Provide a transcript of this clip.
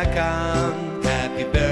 Soumyakant. Happy birthday.